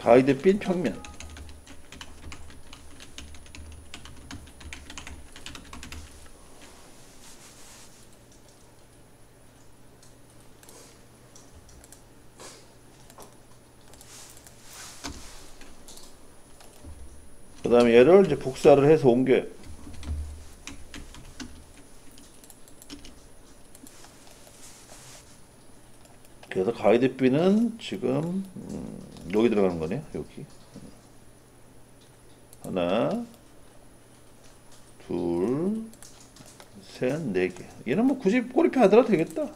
다이드핀 평면. 그 다음에 얘를 이제 복사를 해서 옮겨요. 그래서 가이드 B는 지금 여기 들어가는 거네요. 여기 하나 둘 셋 네 개. 얘는 뭐 굳이 꼬리표 하더라도 되겠다.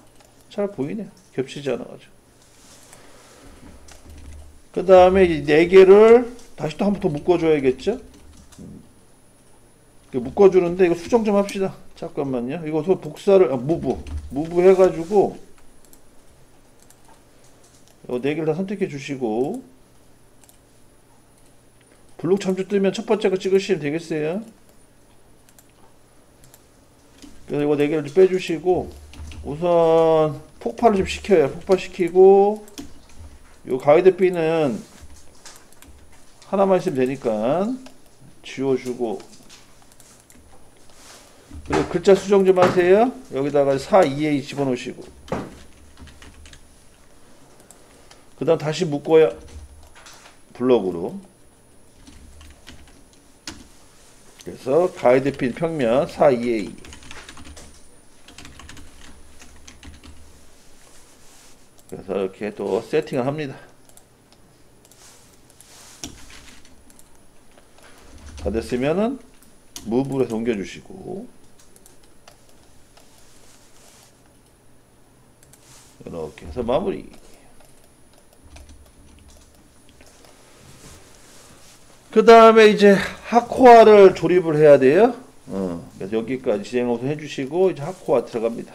잘 보이네. 겹치지 않아가지고. 그 다음에 이 네 개를 다시 또 한 번 더 묶어줘야겠죠? 묶어주는데 이거 수정 좀 합시다. 잠깐만요. 이거 복사를, 무브 해가지고 이 네 개를 다 선택해 주시고 블록 참조 뜨면 첫 번째 거 찍으시면 되겠어요. 그래서 이거 네 개를 좀 빼주시고 우선 폭발을 좀 시켜요. 폭발시키고 이 가이드 B는 하나만 있으면 되니까 지워주고 그리고 글자 수정 좀 하세요. 여기다가 4,2에 집어넣으시고 그 다음 다시 묶어야 블럭으로. 그래서 가이드핀 평면 4,2에 그래서 이렇게 또 세팅을 합니다. 다 됐으면은 무브로 해서 옮겨주시고 이렇게 해서 마무리. 그 다음에 이제 하코아를 조립을 해야 돼요. 그래서 여기까지 진행을 우선 해주시고 이제 하코아 들어갑니다.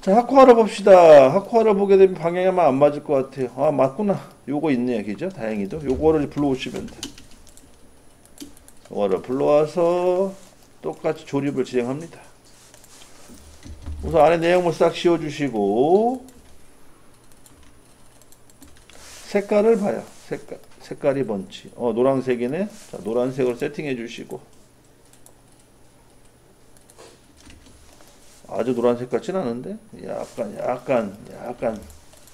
자, 하코아를 봅시다. 하코아를 보게 되면 방향이 아마 안 맞을 것 같아요. 아, 맞구나. 요거 있네요. 그죠? 다행히도. 요거를 불러오시면 돼. 요거를 불러와서 똑같이 조립을 진행합니다. 우선 안에 내용물 싹 씌워주시고, 색깔을 봐요. 색깔이 뭔지. 노란색이네. 자, 노란색으로 세팅해주시고. 아주 노란색 같진 않은데 약간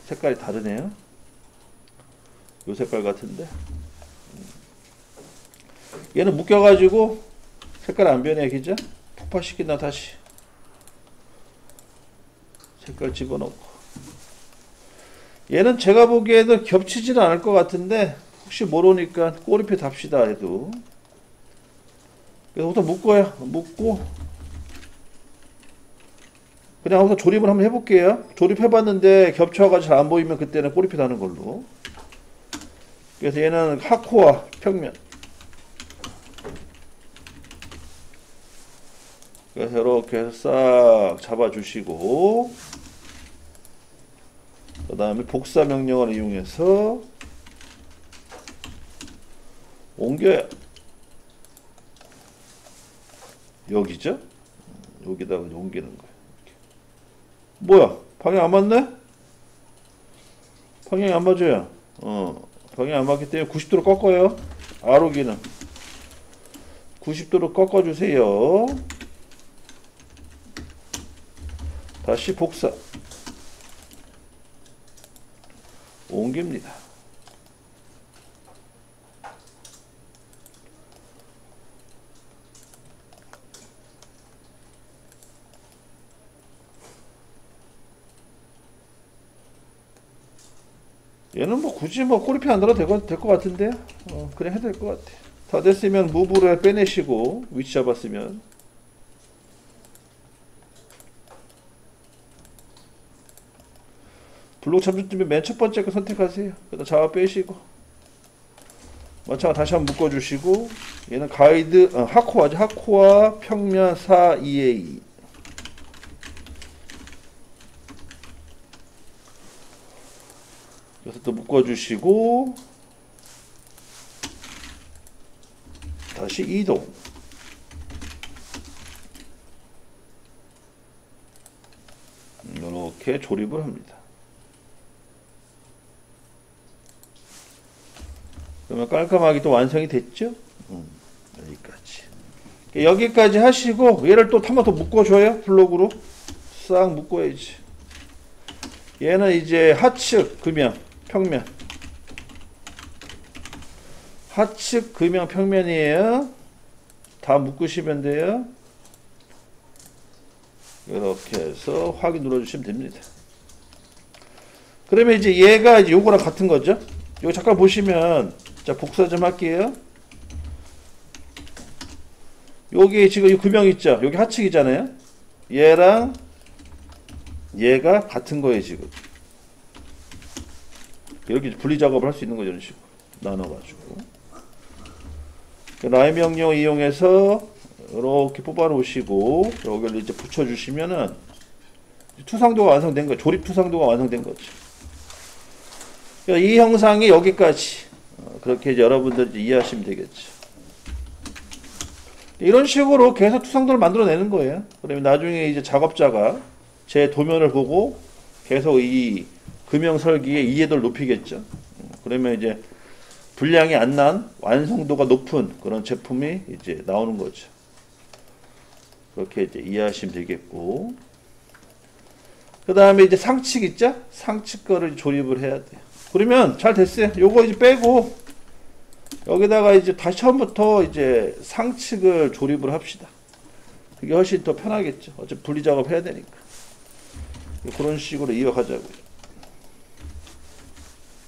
색깔이 다르네요. 요 색깔 같은데 얘는 묶여가지고 색깔 안 변해. 그죠? 폭파시킨다. 다시 색깔 집어넣고 얘는 제가 보기에도 겹치지는 않을 것 같은데 혹시 모르니까 꼬리표 답시다 해도. 그래서 보통 묶어요. 묶고 그냥 우선 조립을 한번 해볼게요. 조립해봤는데 겹쳐가지고 잘 안 보이면 그때는 꼬리표 다는 걸로. 그래서 얘는 하코아 평면. 그래서 이렇게 해서 싹 잡아주시고, 그 다음에 복사 명령을 이용해서 옮겨요. 여기죠? 여기다가 옮기는 거예요. 뭐야? 방향 안 맞네? 방향이 안 맞아요. 방향이 안 맞기 때문에 90도로 꺾어요. 아로 기능. 90도로 꺾어주세요. 다시 복사. 옮깁니다. 얘는 뭐 굳이 뭐 꼬리표 안 달아도 될 것 같은데 그냥 해도 될 것 같아. 다 됐으면 무브를 빼내시고 위치 잡았으면 블록 참조점에 맨 첫 번째 거 선택하세요. 그다음 잡아 빼시고 마찬가지 다시 한번 묶어주시고 얘는 가이드 하코아죠. 하코아 평면 4,2에 2. 그래서 또 묶어주시고 다시 이동. 이렇게 이렇게 조립을 합니다. 그러면 깔끔하게 또 완성이 됐죠? 여기까지. 여기까지 하시고 얘를 또 한 번 더 묶어줘요. 블록으로 싹 묶어야지. 얘는 이제 하측 금형 평면, 하측 금형 평면이에요. 다 묶으시면 돼요. 이렇게 해서 확인 눌러주시면 됩니다. 그러면 이제 얘가 이제 요거랑 같은 거죠. 요거 잠깐 보시면, 자, 복사 좀 할게요. 여기 지금 이 금형 있죠? 여기 하측이잖아요. 얘랑 얘가 같은 거예요, 지금. 이렇게 분리 작업을 할 수 있는 거죠, 이런 식으로. 나눠가지고. 라인 명령 이용해서 이렇게 뽑아 놓으시고, 여기를 이제 붙여주시면은, 투상도가 완성된 거예요. 조립 투상도가 완성된 거죠. 이 형상이 여기까지. 그렇게 이제 여러분들이 이해하시면 되겠죠. 이런 식으로 계속 투상도를 만들어내는 거예요. 그러면 나중에 이제 작업자가 제 도면을 보고 계속 이 금형 설계의 이해도를 높이겠죠. 그러면 이제 분량이 안 난 완성도가 높은 그런 제품이 이제 나오는 거죠. 그렇게 이제 이해하시면 되겠고. 그 다음에 이제 상측 있죠? 상측 거를 조립을 해야 돼요. 그러면 잘 됐어요. 요거 이제 빼고, 여기다가 이제 다시 처음부터 이제 상측을 조립을 합시다. 그게 훨씬 더 편하겠죠. 어차피 분리 작업 해야 되니까. 그런 식으로 이어가자고요.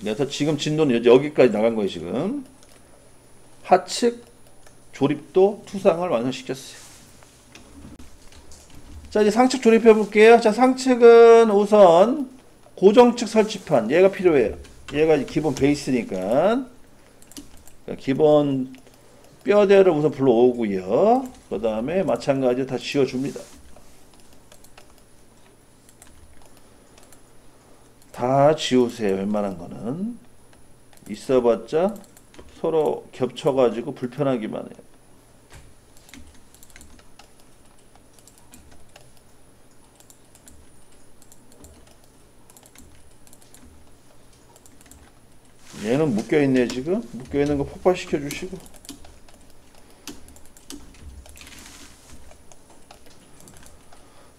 그래서 지금 진도는 여기까지 나간 거예요, 지금. 하측 조립도 투상을 완성시켰어요. 자, 이제 상측 조립해 볼게요. 자, 상측은 우선 고정측 설치판, 얘가 필요해요. 얘가 이제 기본 베이스니까. 기본 뼈대를 우선 불러오고요. 그 다음에 마찬가지로 다 지어줍니다. 다 지우세요, 웬만한 거는. 있어봤자 서로 겹쳐가지고 불편하기만 해요. 얘는 묶여있네, 지금. 묶여있는 거 폭발시켜 주시고.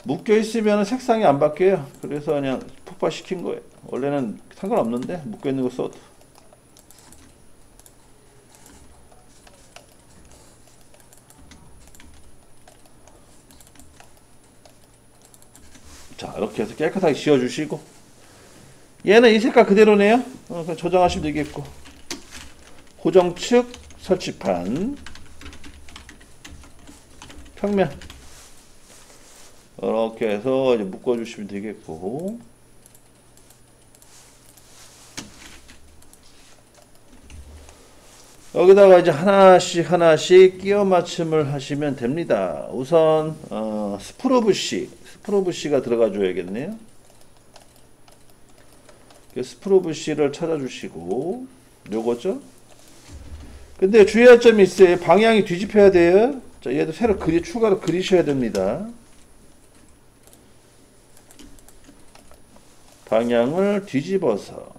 묶여있으면 색상이 안 바뀌어요. 그래서 그냥 폭발시킨 거예요. 원래는 상관없는데, 묶여있는 거 써도. 자, 이렇게 해서 깨끗하게 지워주시고. 얘는 이 색깔 그대로네요. 그냥 저장하시면 되겠고. 고정측 설치판 평면 이렇게 해서 이제 묶어주시면 되겠고. 여기다가 이제 하나씩 하나씩 끼워 맞춤을 하시면 됩니다. 우선 스프로브씨가 들어가 줘야겠네요. 스프로브씨를 찾아주시고, 요거죠. 근데 주의할 점이 있어요. 방향이 뒤집혀야 돼요. 자, 얘도 새로 추가로 그리셔야 됩니다. 방향을 뒤집어서,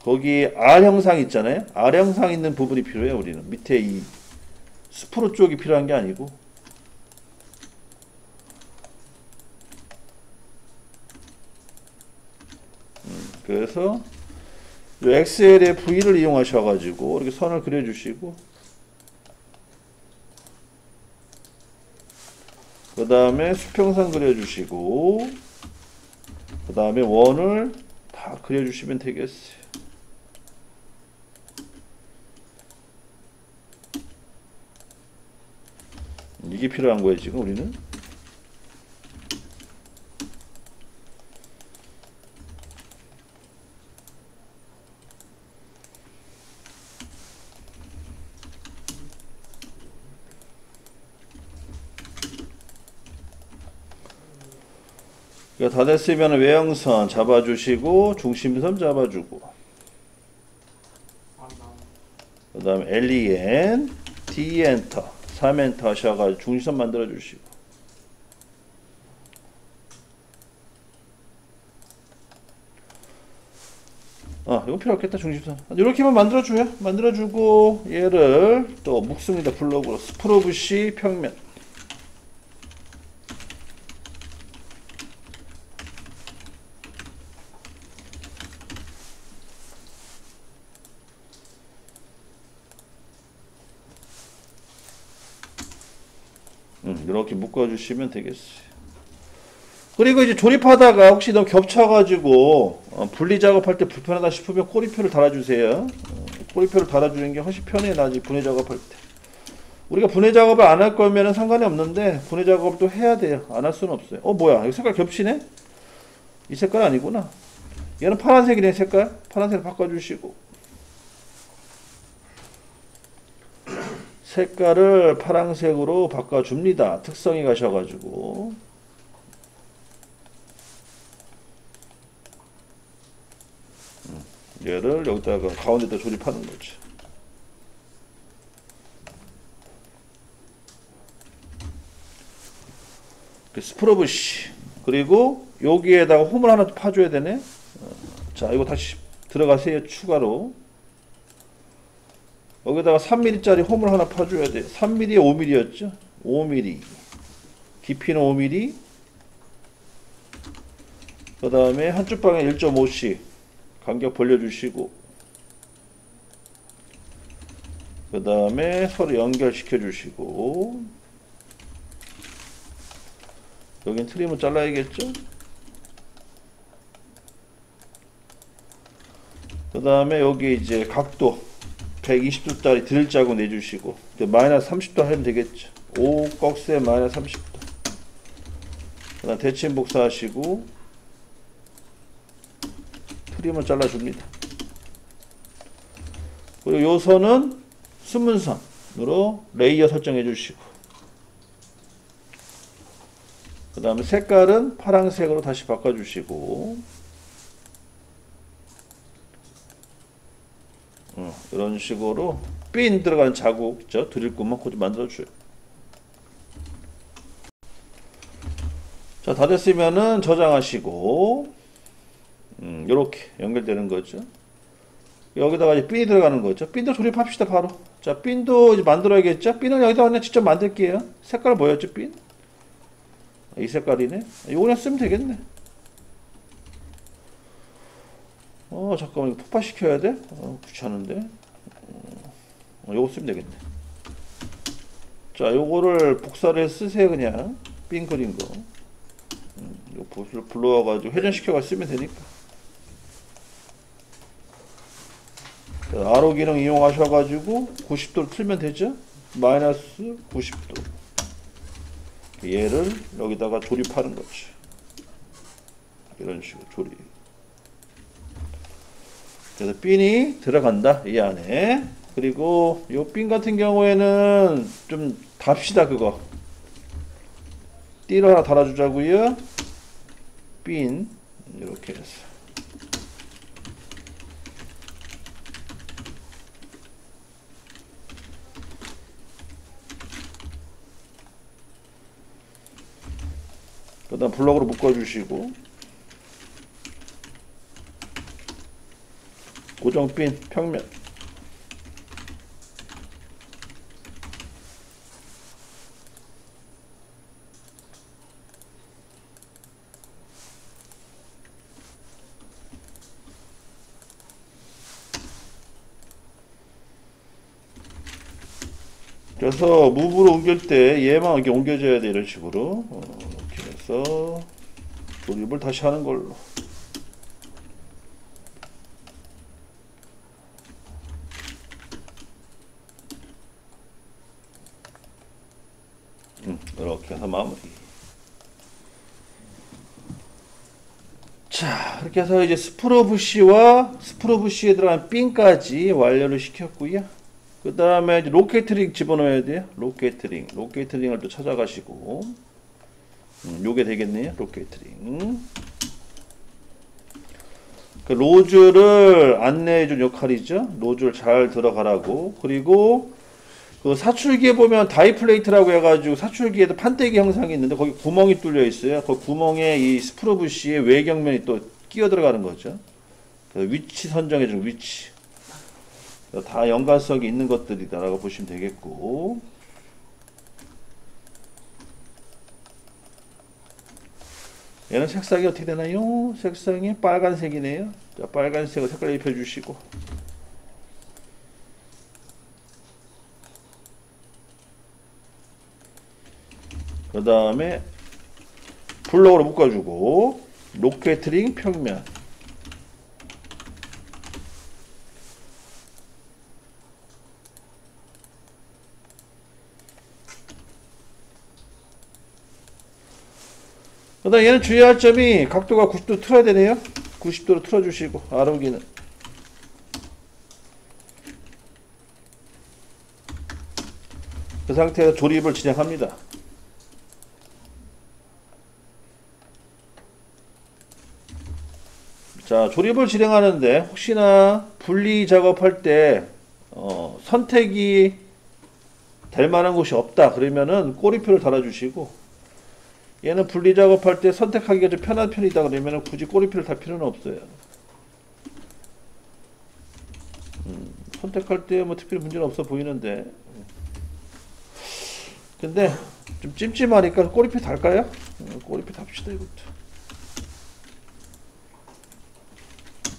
거기 R 형상 있잖아요. R 형상 있는 부분이 필요해요. 우리는 밑에 이 스프로 쪽이 필요한 게 아니고. 그래서 요 엑셀의 V를 이용하셔가지고 이렇게 선을 그려주시고, 그 다음에 수평선 그려주시고, 그 다음에 원을 다 그려주시면 되겠어요. 이게 필요한 거예요, 지금 우리는. 다 됐으면 외형선 잡아주시고, 중심선 잡아주고, 그 다음에 LEN, D 엔터, 3 엔터 하셔가지고 중심선 만들어주시고, 이거 필요 없겠다. 중심선 이렇게만 만들어줘요. 만들어주고 얘를 또 묶습니다. 블록으로 스프로브시 평면. 이렇게 묶어주시면 되겠어요. 그리고 이제 조립하다가 혹시 너무 겹쳐가지고 분리 작업할 때 불편하다 싶으면 꼬리표를 달아주세요. 꼬리표를 달아주는 게 훨씬 편해요. 나중에 분해 작업할 때. 우리가 분해 작업을 안 할 거면 상관이 없는데 분해 작업을 또 해야 돼요. 안 할 수는 없어요. 뭐야, 이거 색깔 겹치네? 이 색깔 아니구나. 얘는 파란색이네. 색깔 파란색을 바꿔주시고 색깔을 파란색으로 바꿔줍니다. 특성에 가셔가지고 얘를 여기다가 가운데다 조립하는 거죠. 스프로브시. 그리고 여기에다가 홈을 하나 파줘야 되네. 자, 이거 다시 들어가세요. 추가로 여기다가 3mm짜리 홈을 하나 파줘야 돼. 3mm에 5mm였죠? 5mm. 깊이는 5mm. 그 다음에 한쪽 방에 1.5씩 간격 벌려주시고, 그 다음에 서로 연결시켜주시고, 여긴 트림을 잘라야겠죠? 그 다음에 여기 이제 각도 120도짜리 드릴 자국 내주시고, 마이너스 30도 하면 되겠죠. 5꺽쇠 마이너스 30도. 그 다음 대칭 복사하시고 트림을 잘라줍니다. 그리고 요 선은 숨은 선으로 레이어 설정해 주시고, 그 다음에 색깔은 파란색으로 다시 바꿔주시고, 이런 식으로 삔 들어가는 자국 있죠? 드릴 것만 그것도 만들어줘요. 자, 다 됐으면은 저장하시고, 요렇게 연결되는 거죠. 여기다가 이제 삔이 들어가는 거죠. 삔도 조립합시다, 바로. 자, 삔도 이제 만들어야겠죠? 삔은 여기다가 그냥 직접 만들게요. 색깔 뭐였죠, 삔? 이 색깔이네. 이거 그냥 쓰면 되겠네. 잠깐만, 이거 폭파시켜야 돼? 귀찮은데. 요거 쓰면 되겠네. 자, 요거를 복사를 쓰세요, 그냥. 삥 그린 거. 요 붓을 불러와가지고 회전시켜가 쓰면 되니까. 자, 아로 기능 이용하셔가지고 90도를 틀면 되죠? 마이너스 90도. 얘를 여기다가 조립하는 거지. 이런 식으로 조립. 그래서 핀이 들어간다, 이 안에. 그리고 요 핀 같은 경우에는 좀 답시다. 그거 띠를 하나 달아주자고요. 핀 이렇게 해서 그 다음 블럭으로 묶어주시고, 고정핀 평면. 그래서 무브로 옮길 때 얘만 이렇게 옮겨줘야 돼. 이런 식으로 이렇게 해서 조립을 다시 하는 걸로. 이렇게 해서 마무리. 자, 이렇게 해서 이제 스프로브시와 스프로브시에 들어간 핀까지 완료를 시켰고요. 그 다음에 로켓링 집어넣어야 돼요. 로켓링을 또 찾아가시고, 요게 되겠네요. 로켓링. 그 로즈를 안내해준 역할이죠. 로즈를 잘 들어가라고. 그리고 그 사출기에 보면 다이플레이트라고 해가지고 사출기에도 판때기 형상이 있는데 거기 구멍이 뚫려 있어요. 그 구멍에 이 스프로브시의 외경면이 또 끼어 들어가는 거죠. 위치 선정해주는 위치. 다 연관성이 있는 것들이다라고 보시면 되겠고, 얘는 색상이 어떻게 되나요? 색상이 빨간색이네요. 자, 빨간색을 색깔 입혀주시고, 그 다음에 블록으로 묶어주고, 로케트링 평면. 그 다음 얘는 주의할 점이 각도가 90도 틀어야 되네요. 90도로 틀어주시고, 아로기는 그 상태에서 조립을 진행합니다. 자, 조립을 진행하는데 혹시나 분리 작업할 때 선택이 될 만한 곳이 없다 그러면은 꼬리표를 달아주시고, 얘는 분리 작업할 때 선택하기가 좀 편한 편이다 그러면 굳이 꼬리표를 달 필요는 없어요. 선택할 때 뭐 특별히 문제는 없어 보이는데, 근데 좀 찜찜하니까 꼬리표 달까요? 꼬리표 답시다. 이것도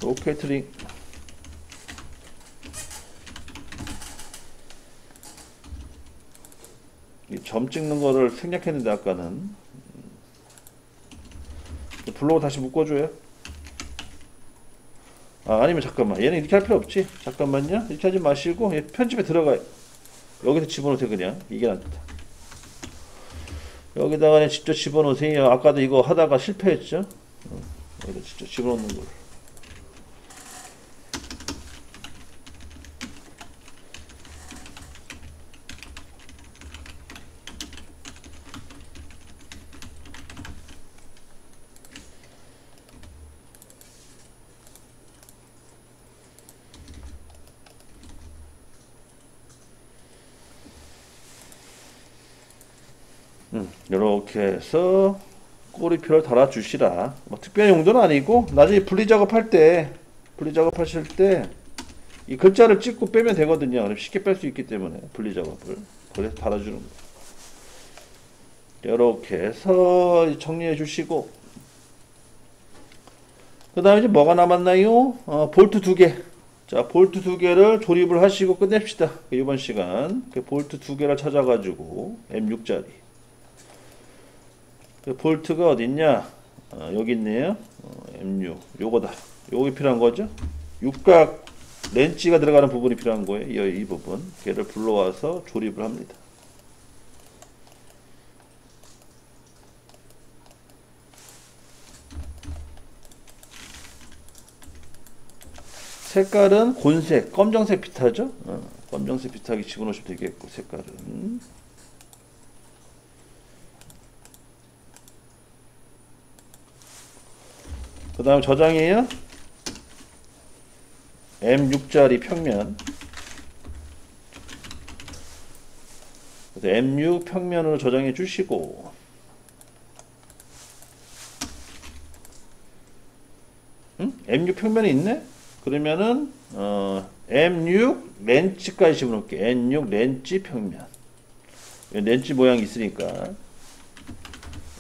로케이트링. 이 점 찍는 거를 생략했는데 아까는 블록을 다시 묶어줘요. 아니면 잠깐만, 얘는 이렇게 할 필요 없지. 잠깐만요, 이렇게 하지 마시고 얘 편집에 들어가요. 여기서 집어넣으세요. 그냥 이게 낫다. 여기다가 그냥 직접 집어넣으세요. 아까도 이거 하다가 실패했죠. 여기다 직접 집어넣는 걸. 이렇게 해서 꼬리표를 달아주시라. 뭐 특별한 용도는 아니고, 나중에 분리 작업하실 때 이 글자를 찍고 빼면 되거든요. 그럼 쉽게 뺄 수 있기 때문에 분리 작업을 그래서 달아주는 거예요. 이렇게 해서 정리해 주시고, 그 다음에 이제 뭐가 남았나요? 볼트 2개. 자, 볼트 2개를 조립을 하시고 끝냅시다. 이번 시간 볼트 2개를 찾아가지고 M6짜리 볼트가 어딨냐? 여기 있네요. M6 요거다. 요게 필요한 거죠. 육각 렌치가 들어가는 부분이 필요한 거예요. 이 부분 걔를 불러와서 조립을 합니다. 색깔은 곤색, 검정색 비타죠. 검정색 비타기 집어넣으시면 되겠고, 색깔은 그 다음 저장이에요. M6짜리 평면. 그래서 M6 평면으로 저장해 주시고, M6 평면이 있네? 그러면은 M6 렌치까지 집어넣을게요. M6 렌치 평면. 렌치 모양이 있으니까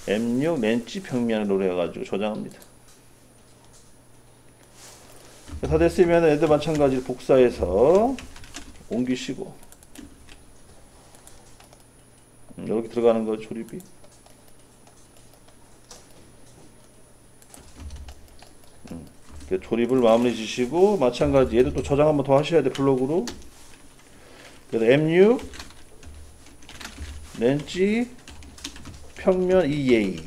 M6 렌치 평면으로 해가지고 저장합니다. 다 됐으면 애들 마찬가지로 복사해서 옮기시고, 이렇게 들어가는 거 조립이. 조립을 마무리 지시고, 마찬가지 얘도 또 저장 한번 더 하셔야 돼, 블록으로. 그래서 M6 렌치 평면 EA.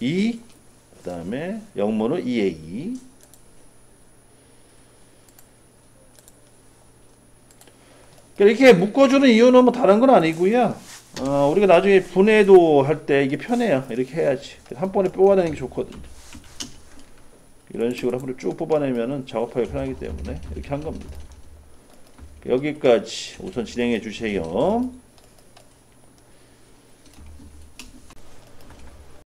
E 그 다음에 영문으로 EA. 이렇게 묶어주는 이유는 뭐 다른 건 아니고요, 우리가 나중에 분해도 할 때 이게 편해요. 이렇게 해야지. 한 번에 뽑아내는 게 좋거든요. 이런 식으로 한 번에 쭉 뽑아내면은 작업하기 편하기 때문에 이렇게 한 겁니다. 여기까지 우선 진행해 주세요.